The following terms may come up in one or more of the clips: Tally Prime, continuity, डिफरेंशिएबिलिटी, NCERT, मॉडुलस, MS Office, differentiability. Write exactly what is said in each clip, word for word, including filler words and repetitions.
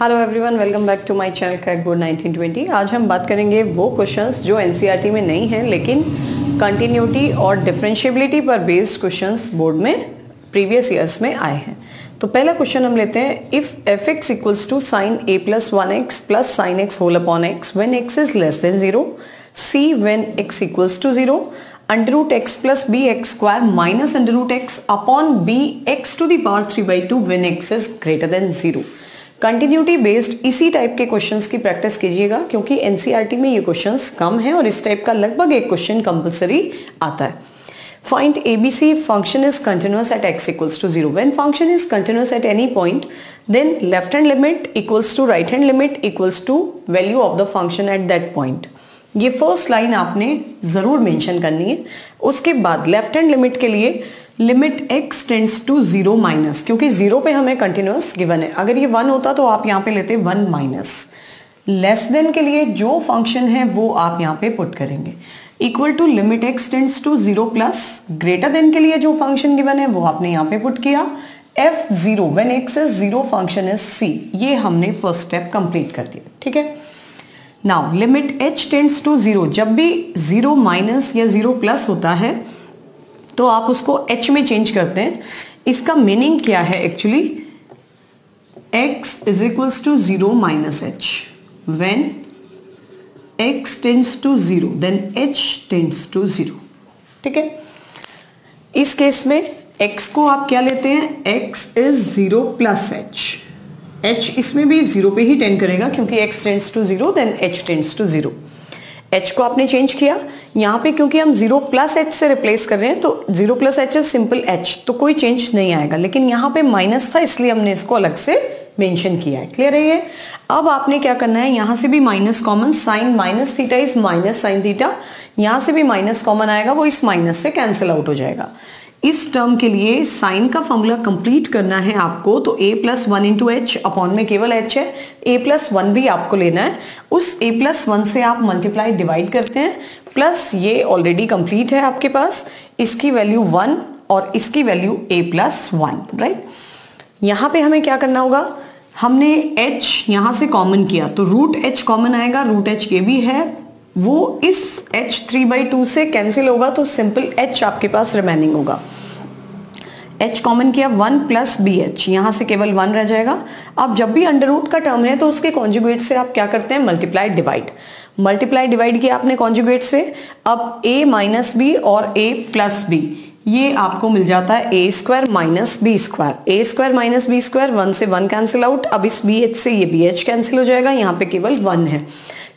Hello everyone, welcome back to my channel crack board nineteen twenty. आज हम बात करेंगे वो क्वेश्चंस जो एनसीईआरटी में नहीं हैं लेकिन कंटिन्यूटी और डिफरेंशिएबिलिटी पर बेस्ड क्वेश्चंस बोर्ड में प्रीवियस ईयर्स में आए हैं। तो पहला क्वेश्चन हम लेते हैं, if f x equals to sine A plus one x plus sine x whole upon x when x is less than zero, c when x equals to zero, under root x plus b x square minus under root x upon b x to the power three by two when x is greater than zero. Continuity based इसी type के questions की practice कीजिएगा क्योंकि NCERT में ये questions कम हैं और इस टाइप का लगभग एक क्वेश्चन कंपलसरी आता है। Find ABC function is continuous at x equals to zero. When function is continuous at any point then left hand limit equals to right hand limit equals to value of the function at that point. ये first line आपने जरूर mention करनी है। उसके बाद left hand limit के लिए limit x tends to zero minus, क्योंकि जीरो पे हमें कंटिन्यूअस गिवन है। अगर ये वन होता तो आप यहाँ पे लेते वन माइनस। लेस देन के लिए जो फंक्शन है वो आप यहाँ पे पुट करेंगे equal to limit x tends to zero plus. Greater than के लिए जो फंक्शन गिवन है वो आपने यहाँ पे पुट किया f zero when x is zero function is c. ये हमने फर्स्ट स्टेप कंप्लीट कर दिया, ठीक है। Now limit h tends to zero, जब भी जीरो माइनस या जीरो प्लस होता है तो आप उसको h में चेंज करते हैं। इसका मीनिंग क्या है actually, x is equals to zero minus h. When x tends to zero then h tends to zero, ठीक है। इस केस में x को आप क्या लेते हैं, x is zero plus h। h इसमें भी जीरो पे ही टेंड करेगा क्योंकि x tends to zero then h tends to zero. h को आपने चेंज किया यहाँ पे, क्योंकि हम जीरो प्लस एच से रिप्लेस कर रहे हैं तो zero plus h is simple h, तो कोई चेंज नहीं आएगा। लेकिन यहाँ पे माइनस था इसलिए हमने इसको अलग से मेंशन किया है, क्लियर है ये। अब आपने क्या करना है, यहाँ से भी minus common, sine minus theta is minus sine theta. यहाँ से भी माइनस कॉमन आएगा, वो इस माइनस से कैंसिल आउट हो जाएगा। इस टर्म के लिए साइन का फॉर्मूला कंप्लीट करना है आपको, तो a plus one into h, upon में केवल h है, a प्लस वन भी आपको लेना है। उस a प्लस वन से आप मल्टीप्लाई डिवाइड करते हैं, प्लस ये ऑलरेडी कंप्लीट है आपके पास, इसकी वैल्यू वन और इसकी value a plus one, right. यहाँ पे हमें क्या करना होगा, हमने h यहाँ से कॉमन किया तो रूट एच कॉमन आएगा, रूट एच ये भी है, वो इस एच थ्री बाई टू से कैंसिल होगा तो सिंपल एच आपके पास रिमेनिंग होगा। एच कॉमन किया वन प्लस बी एच, यहाँ से केवल वन रह जाएगा। अब जब भी अंडर रूट का टर्म है तो उसके कॉन्जुगेट से आप क्या करते हैं, मल्टीप्लाई डिवाइड। मल्टीप्लाई डिवाइड किया आपने कॉन्जुगेट से, अब ए माइनस बी और ए प्लस बी, ये आपको मिल जाता है a square minus b square. A square minus b square, one से वन कैंसिल आउट। अब इस बी एच से ये बी एच कैंसिल हो जाएगा, यहाँ पे केवल वन है।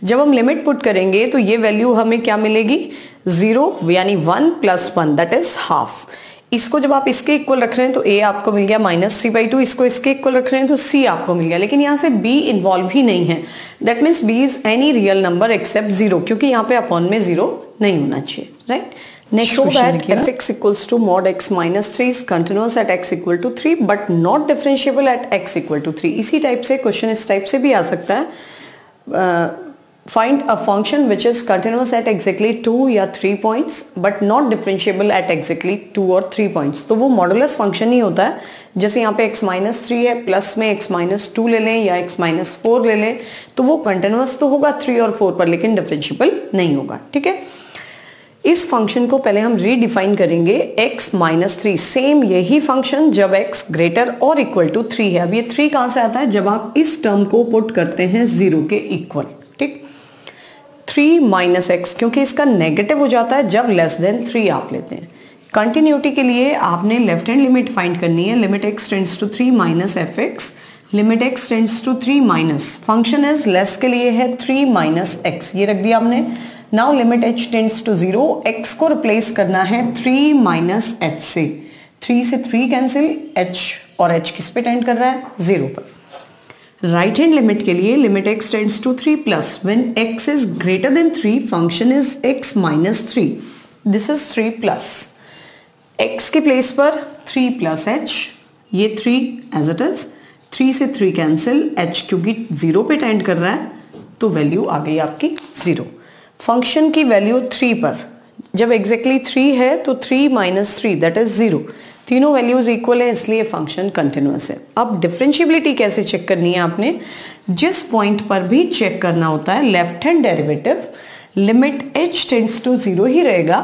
जब हम लिमिट पुट करेंगे तो ये वैल्यू हमें क्या मिलेगी, जीरो यानी one plus one that is half. इसको जब आप इसके इक्वल रख रहे हैं तो a आपको मिल गया माइनस थ्री बाई टू, इसको इसके इक्वल रख रहे हैं तो c आपको मिल गया। लेकिन यहाँ से b इन्वॉल्व ही नहीं है, that means b is any real number except zero, क्योंकि यहाँ पे अपॉन में जीरो नहीं होना चाहिए, right. Next question, f equals to mod x minus three is continuous at x equal to three but not differentiable at x equal to three. इसी type से question इस टाइप से भी आ सकता है। Find a function which is continuous at exactly two या three points but not differentiable at exactly two और three points। तो वो मॉडुलस फंक्शन ही होता है, जैसे यहाँ पे x माइनस थ्री है, प्लस में x माइनस टू ले लें या x माइनस फोर ले लें, तो वो कंटिन्यूस तो होगा थ्री और फोर पर लेकिन डिफरेंशिएबल नहीं होगा, ठीक है। इस फंक्शन को पहले हम रीडिफाइन करेंगे, x माइनस थ्री सेम यही फंक्शन जब x ग्रेटर और इक्वल टू थ्री है। अब ये थ्री कहाँ से आता है, जब आप इस टर्म को पुट करते हैं जीरो के इक्वल, ठीक। थ्री माइनस एक्स क्योंकि इसका नेगेटिव हो जाता है जब लेस देन थ्री आप लेते हैं। कंटिन्यूटी के लिए आपने लेफ्ट हैंड लिमिट फाइंड करनी है, limit x tends to three minus f x, limit x tends to three minus, function is less के लिए है थ्री माइनस एक्स, ये रख दिया आपने। Now limit h tends to zero, x को रिप्लेस करना है थ्री माइनस एच से, थ्री से थ्री कैंसिल, एच और एच किस पे टेंड कर रहा है, जीरो पर। राइट हैंड लिमिट के लिए limit x tends to three plus when x is greater than three function is x minus three, this is three plus, x के प्लेस पर थ्री प्लस एच, ये three as it is, three से three cancel, h क्योंकि zero पे tend कर रहा है तो वैल्यू आ गई आपकी जीरो। फंक्शन की वैल्यू थ्री पर, जब एग्जैक्टली exactly थ्री है तो three minus three that is zero, तीनों वैल्यूज इक्वल है इसलिए फंक्शन कंटिन्यूअस है। अब डिफरेंशिएबिलिटी कैसे चेक करनी है, आपने जिस पॉइंट पर भी चेक करना होता है left hand derivative limit h tends to zero ही रहेगा,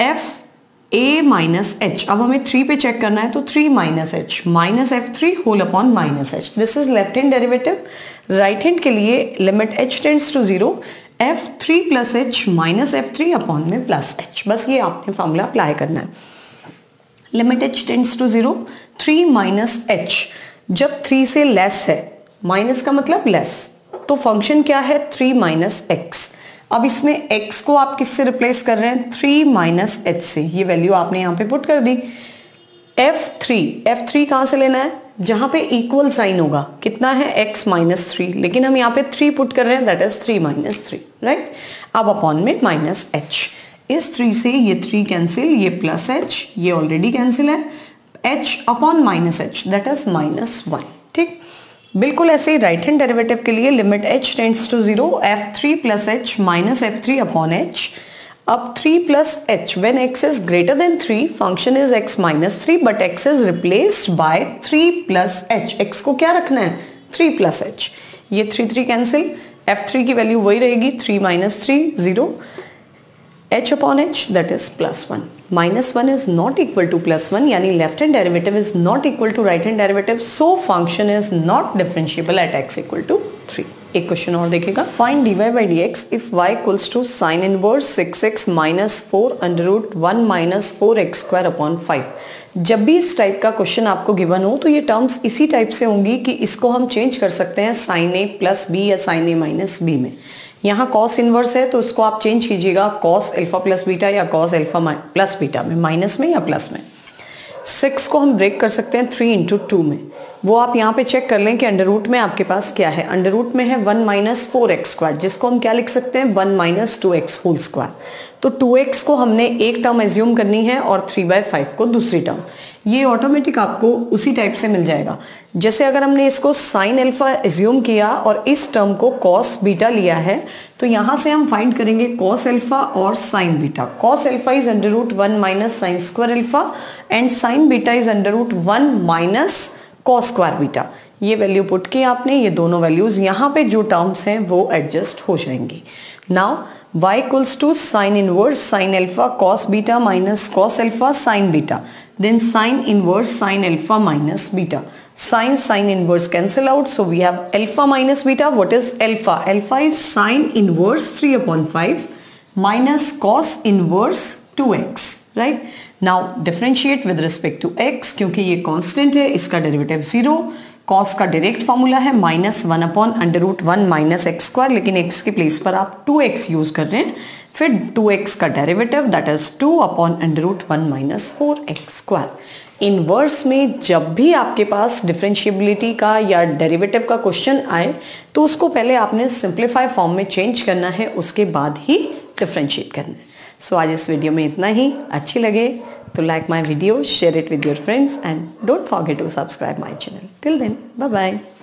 f a माइनस एच। अब हमें थ्री पे चेक करना है तो three minus h minus f three whole upon minus h, this is left hand derivative. Right hand के लिए limit h tends to zero f three plus h minus f three upon में plus h, बस ये आपने formula apply करना है। Limit h tends to zero three minus h, जब three से लेस है, माइनस का मतलब लेस, तो फंक्शन क्या है थ्री माइनस एक्स। अब इसमें x को आप किससे रिप्लेस कर रहे हैं थ्री माइनस एच से, ये वैल्यू आपने यहाँ पे पुट कर दी। f थ्री, f थ्री कहाँ से लेना है जहाँ पे इक्वल साइन होगा, कितना है x माइनस थ्री, लेकिन हम यहाँ पे थ्री पुट कर रहे हैं that is three minus three, right. अब अपॉन में माइनस एच, इस थ्री से ये थ्री कैंसिल, ये प्लस h, ये ऑलरेडी कैंसिल है, h upon minus h that is minus one, ठीक। बिल्कुल ऐसे ही राइट हैंड डेरिवेटिव के लिए limit h tends to zero f three plus h minus f three upon h. अब three plus h when x is greater than three function is x minus three but x is replaced by three plus h, x को क्या रखना है three plus h, ये three three cancel, f three की value वही रहेगी three minus three zero h upon h that is plus one. Minus one is not equal to plus one यानी left hand derivative is not equal to right hand derivative, so function is not differentiable at x equal to three. एक question और देखेगा, find d y by d x if y equals to sine inverse six x minus four under root one minus four x square upon five. जब भी इस type का question आपको given हो तो ये टर्म्स इसी टाइप से होंगी कि इसको हम चेंज कर सकते हैं साइन ए प्लस बी या साइन ए माइनस बी में। यहाँ cos इनवर्स है तो उसको आप चेंज कीजिएगा cos अल्फा प्लस बीटा या cos अल्फा प्लस बीटा में, माइनस में या प्लस में। सिक्स को हम ब्रेक कर सकते हैं थ्री इंटू टू में, वो आप यहाँ पे चेक कर लें कि अंडर रूट में आपके पास क्या है, अंडर रूट में है one minus four x square जिसको हम क्या लिख सकते हैं one minus two x whole square. तो टू एक्स को हमने एक टर्म एज्यूम करनी है और थ्री बाय फाइव को दूसरी टर्म, ये ऑटोमेटिक आपको उसी टाइप से मिल जाएगा। जैसे अगर हमने इसको साइन अल्फा एज्यूम किया और इस टर्म को कॉस बीटा लिया है तो यहाँ से हम फाइंड करेंगे कॉस अल्फा और sine beta. Cos alpha is under root one minus sine square alpha and sine beta is under root one minus cos square beta, ये वैल्यू पुट की आपने, ये दोनों वैल्यूज यहाँ पे जो टर्म्स हैं वो एडजस्ट हो जाएंगी। Now y equals to sine inverse sine alpha cos beta minus cos alpha sine beta, then sin inverse sin alpha minus beta, sin sin inverse cancel out, so we have alpha minus beta. What is alpha? Alpha is sin inverse three upon five minus cos inverse two x, right? Now differentiate with respect to x, क्योंकि ये constant है इसका derivative zero, cos का direct formula है minus one upon under root one minus x square, लेकिन x के place पर आप टू एक्स use कर रहे हैं, फिर टू एक्स का derivative that is two upon under root one minus four x square. Inverse में जब भी आपके पास डिफरेंशिएबिलिटी का या डेरिवेटिव का क्वेश्चन आए तो उसको पहले आपने सिंप्लीफाई फॉर्म में चेंज करना है, उसके बाद ही डिफरेंशिएट करना है। सो so, आज इस वीडियो में इतना ही। अच्छी लगे तो like my video, share it with your friends and don't forget to subscribe my channel. Till then bye bye.